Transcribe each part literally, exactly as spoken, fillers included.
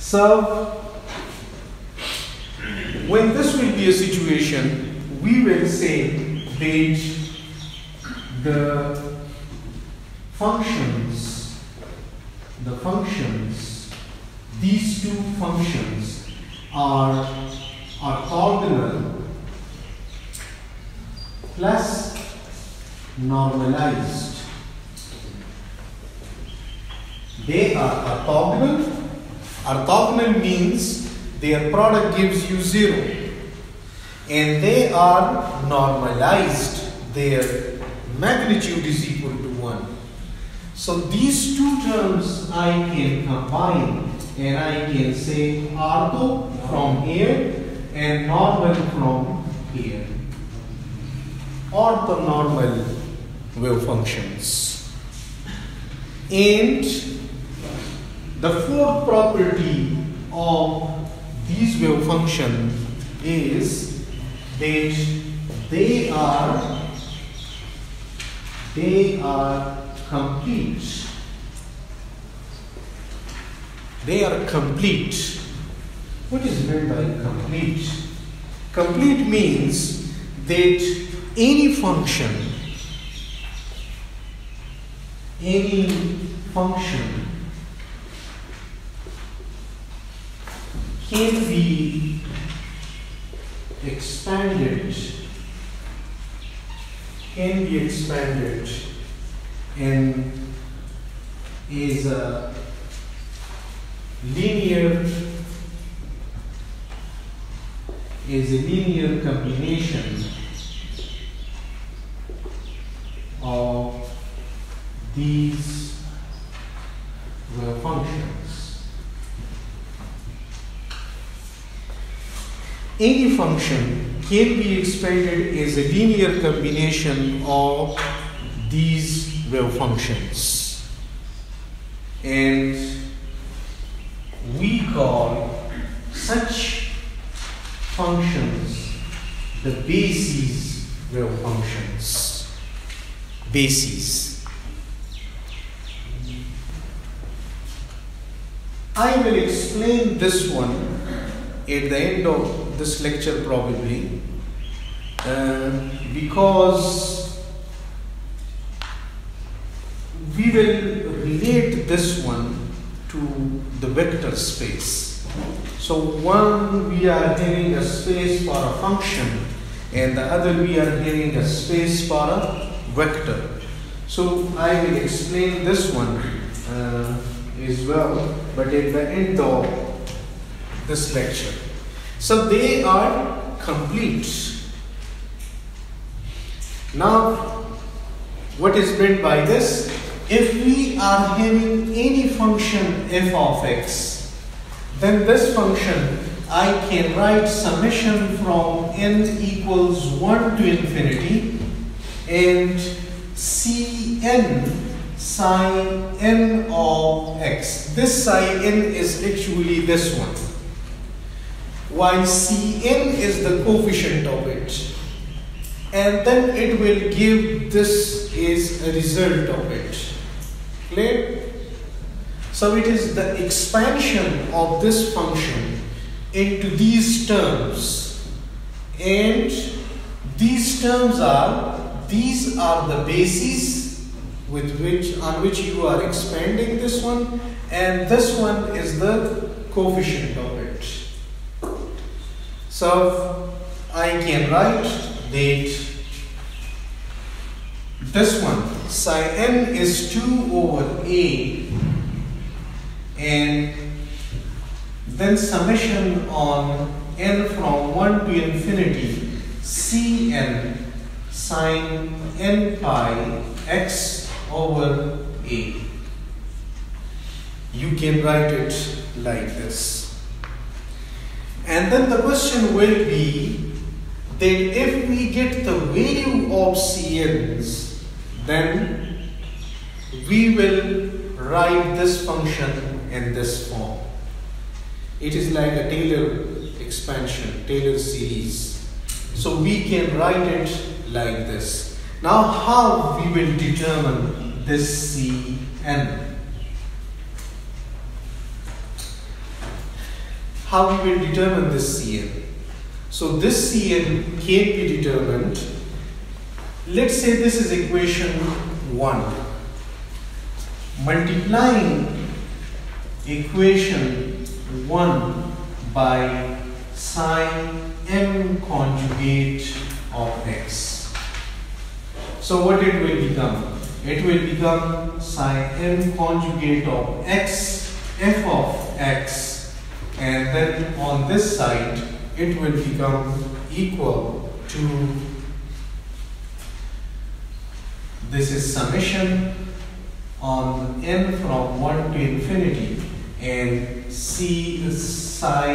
So, when this will be a situation, we will say that the functions, the functions, these two functions are are orthogonal plus normalized. They are orthogonal. Orthogonal means their product gives you zero, and they are normalized. Their magnitude is equal to one. So these two terms I can combine, and I can say ortho from here and normal from here. Orthonormal wave functions. And the fourth property of these wave functions is that they are they are complete. They are complete. What is meant by complete? Complete means that any function, any function can be expanded, can be expanded and is a linear, is a linear combination of these wave functions. Any function can be expanded as a linear combination of these wave functions. And we call such functions the basis wave functions. Bases. I will explain this one at the end of this lecture probably, uh, because we will relate this one to the vector space. So one we are having a space for a function, and the other we are having a space for a vector. So I will explain this one uh, as well, but at the end of this lecture. So they are complete. Now, what is meant by this? If we are having any function f of x, then this function I can write summation from n equals one to infinity and Cn psi n of x. This psi n is actually this one. While Cn is the coefficient of it, and then it will give this is a result of it. Clear? So it is the expansion of this function into these terms, and these terms are these are the bases with which on which you are expanding this one, and this one is the coefficient of it. So I can write that this one psi n is two over a, and then summation on n from one to infinity Cn sine n pi x over a. You can write it like this. And then the question will be that if we get the value of Cn's, then we will write this function in this form. It is like a Taylor expansion, Taylor series. So we can write it like this. Now how we will determine this Cn? how we will determine this C M. So this C M can't be determined. Let's say this is equation one. Multiplying equation one by sine m conjugate of x. So what it will become? It will become sine m conjugate of x, f of x, and then on this side it will become equal to, this is summation on n from one to infinity, and c is psi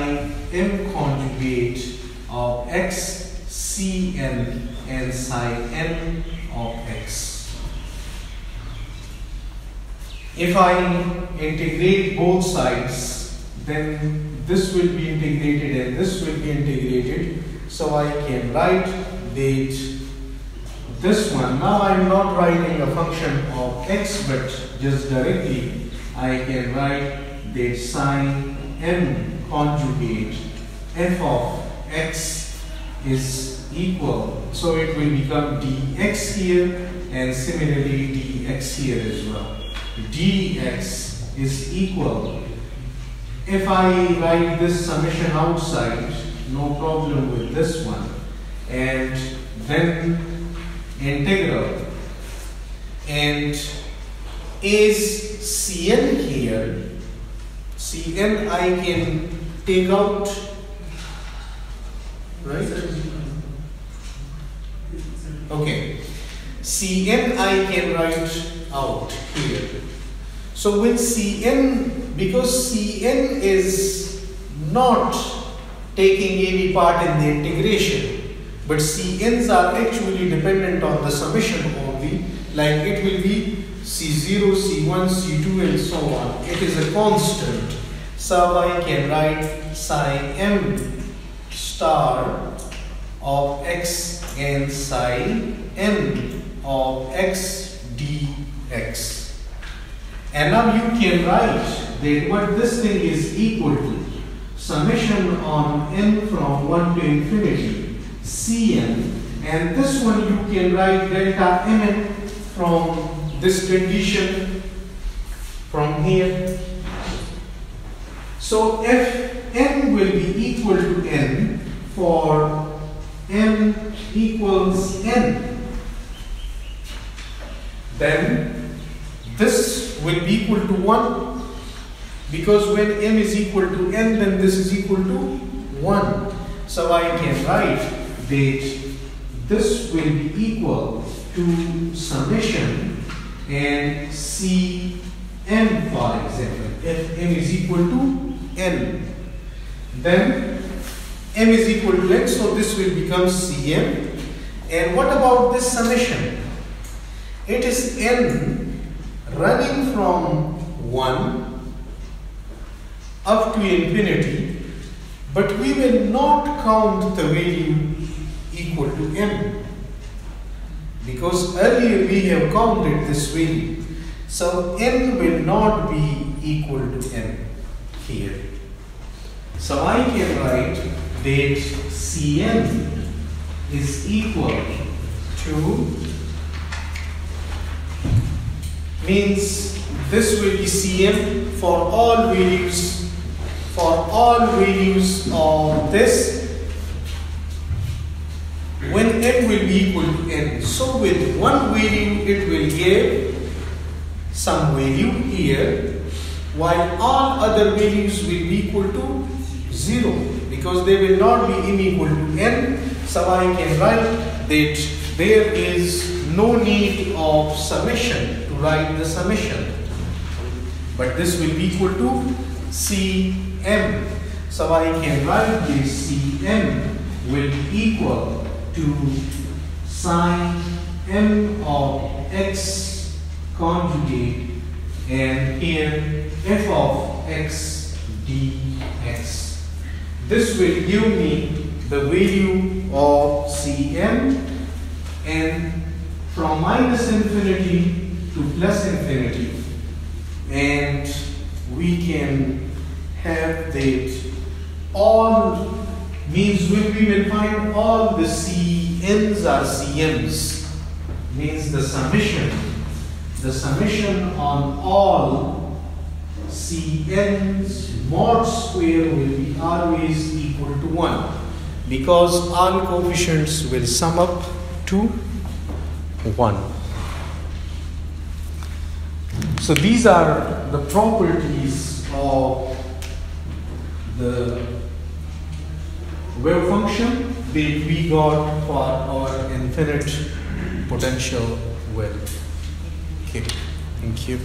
m conjugate of x, c n, and psi n of x. If I integrate both sides, then this will be integrated and this will be integrated, so I can write that this one. Now I am not writing a function of x, but just directly I can write that sine m conjugate f of x is equal. So it will become dx here, and similarly dx here as well. dx is equal. If I write this summation outside, no problem with this one. And then integral, and is C N here, C N I can take out, right? Okay, C N I can write out here. So with C N, because C N is not taking any part in the integration, but C n's are actually dependent on the summation of the, like it will be C zero, C one, C two, and so on. It is a constant. So I can write psi m star of x and psi n of x dx. And now you can write that what this thing is equal to, summation on n from one to infinity, C n, and this one you can write delta mn from this condition from here. So f n will be equal to n for m equals n, then this will be equal to one, because when m is equal to n, then this is equal to one. So I can write that this will be equal to summation and C n, for example, if m is equal to n, then m is equal to n, so this will become C m. And what about this summation? It is n running from one up to infinity, but we will not count the value equal to m, because earlier we have counted this value. So n will not be equal to m here. So I can write that C n is equal to, means this will be C m for all values, for all values of this, when n will be equal to n. So with one value it will give some value here, while all other values will be equal to zero, because they will not be m equal to n. So I can write that there is no need of summation to write the summation, but this will be equal to C m. So I can write this C m will be equal to sine m of x conjugate, and here f of x dx. This will give me the value of C m, and from minus infinity to plus infinity, and we can have that all means when we will find all the C N's or C M's, means the summation, the summation on all C N's mod square will be always equal to one, because all coefficients will sum up to one. So these are the properties of the wave function that we got for our infinite potential wave. Okay, thank you.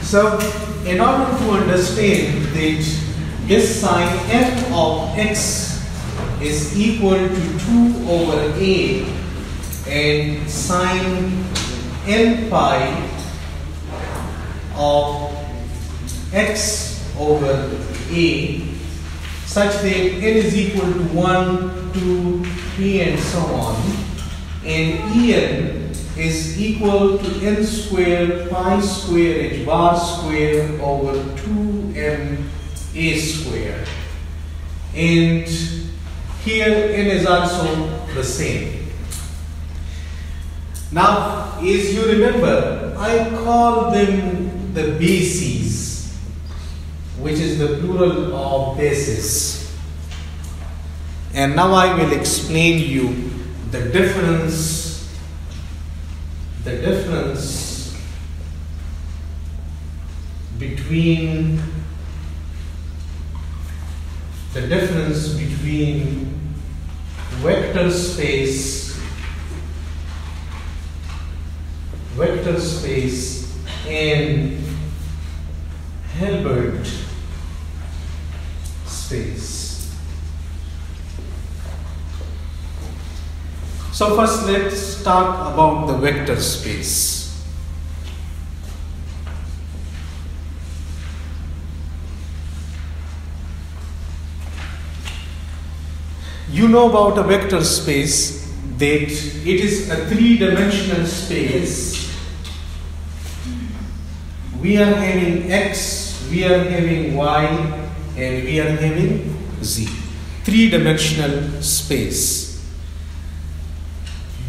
So in order to understand that this sine f of x is equal to two over a and sine n pi of x over a such that n is equal to one, two, three and so on, and En is equal to n squared pi squared h bar squared over two m a squared, and here n is also the same. Now, as you remember, I call them the bases, which is the plural of bases. And now I will explain you the difference, the difference between the difference between vector space vector space and Hilbert space. So first let's talk about the vector space. You know about a vector space that it is a three-dimensional space. We are having x, we are having y, and we are having z. Three-dimensional space.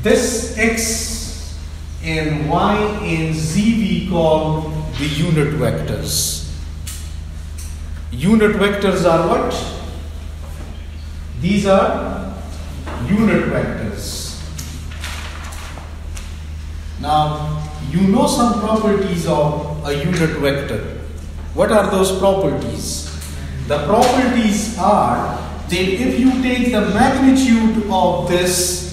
This x and y and z we call the unit vectors. Unit vectors are what? These are unit vectors. Now, you know some properties of a unit vector. What are those properties? The properties are that if you take the magnitude of this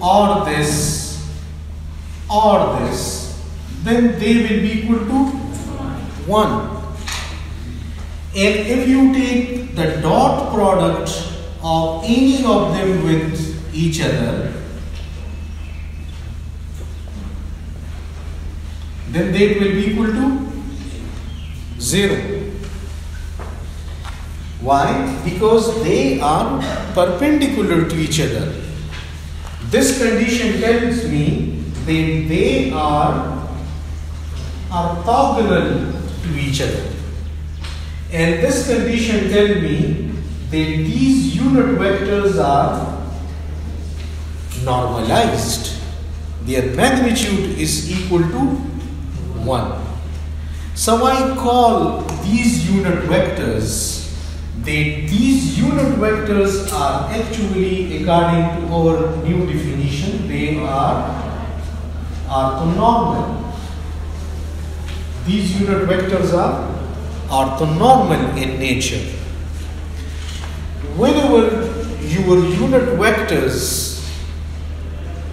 or this or this, then they will be equal to one. And if you take the dot product of any of them with each other, then they will be equal to zero. Why? Because they are perpendicular to each other. This condition tells me that they are orthogonal to each other. And this condition tells me that these unit vectors are normalized. Their magnitude is equal to one. So I call these unit vectors, that these unit vectors are actually, according to our new definition, they are orthonormal. These unit vectors are orthonormal in nature. Whenever your unit vectors,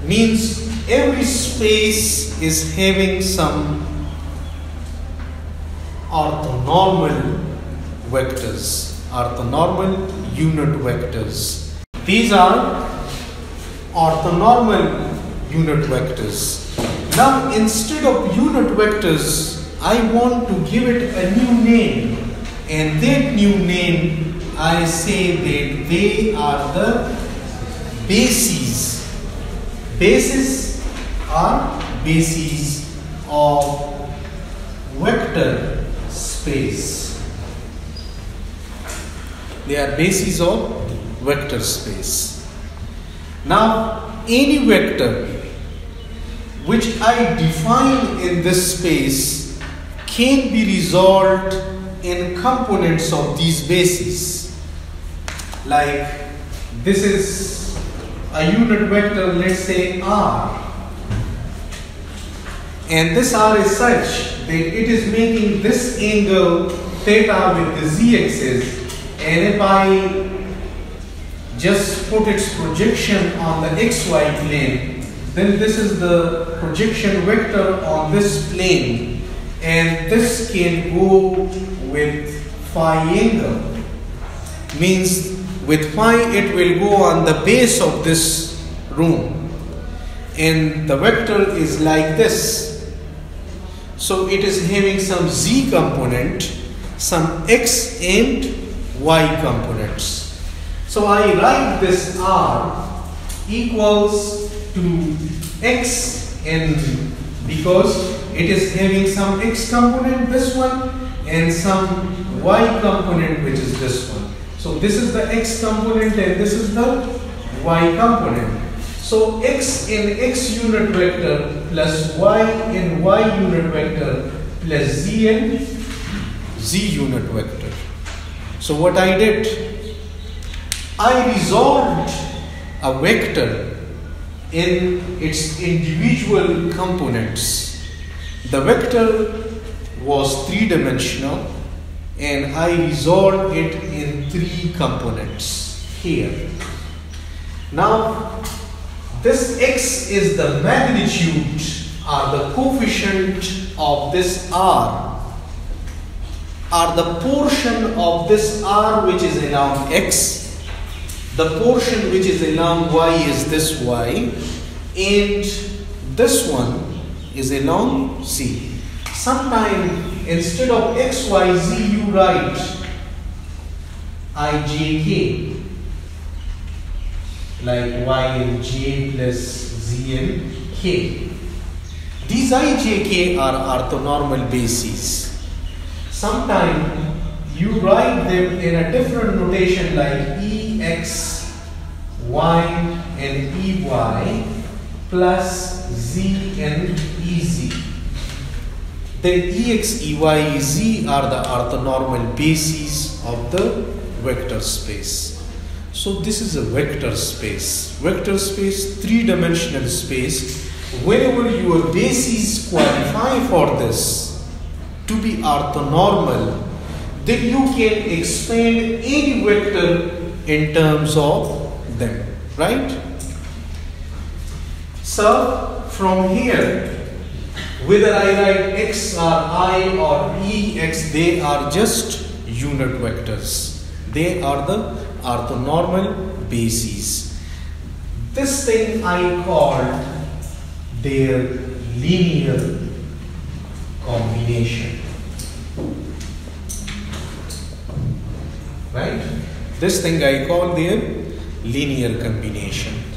means every space is having some orthonormal vectors, orthonormal unit vectors. These are orthonormal unit vectors. Now instead of unit vectors, I want to give it a new name, and that new name I say that they are the bases. Bases are bases of vector space. They are bases of vector space. Now, any vector which I define in this space can be resolved in components of these bases. Like this is a unit vector, let's say R, and this R is such that it is making this angle theta with the z-axis, and if I just put its projection on the xy plane, then this is the projection vector on this plane, and this can go with phi angle. Means with phi it will go on the base of this room, and the vector is like this. So it is having some z component, some x and y components. So I write this R equals to x, and because it is having some x component, this one, and some y component, which is this one. So this is the x component and this is the y component. So x in x unit vector plus y in y unit vector plus z in z unit vector. So what I did, I resolved a vector in its individual components. The vector was three-dimensional, and I resolved it in three components here. Now, this x is the magnitude or the coefficient of this R, or the portion of this R which is around x. The portion which is along y is this y, and this one is along z. Sometimes instead of x, y, z, you write I, j, k, like y and j plus z and k. These I, j, k are orthonormal bases. Sometimes you write them in a different notation like e x y and e y plus z and e z. Then e x, e y, e z are the orthonormal bases of the vector space. So this is a vector space. Vector space, three-dimensional space. Whenever your bases qualify for this to be orthonormal, then you can expand any vector in terms of them, right? So from here, whether I write x or I or e x, they are just unit vectors. They are the orthonormal bases. This thing I called their linear combination. Right? This thing I call their linear combination.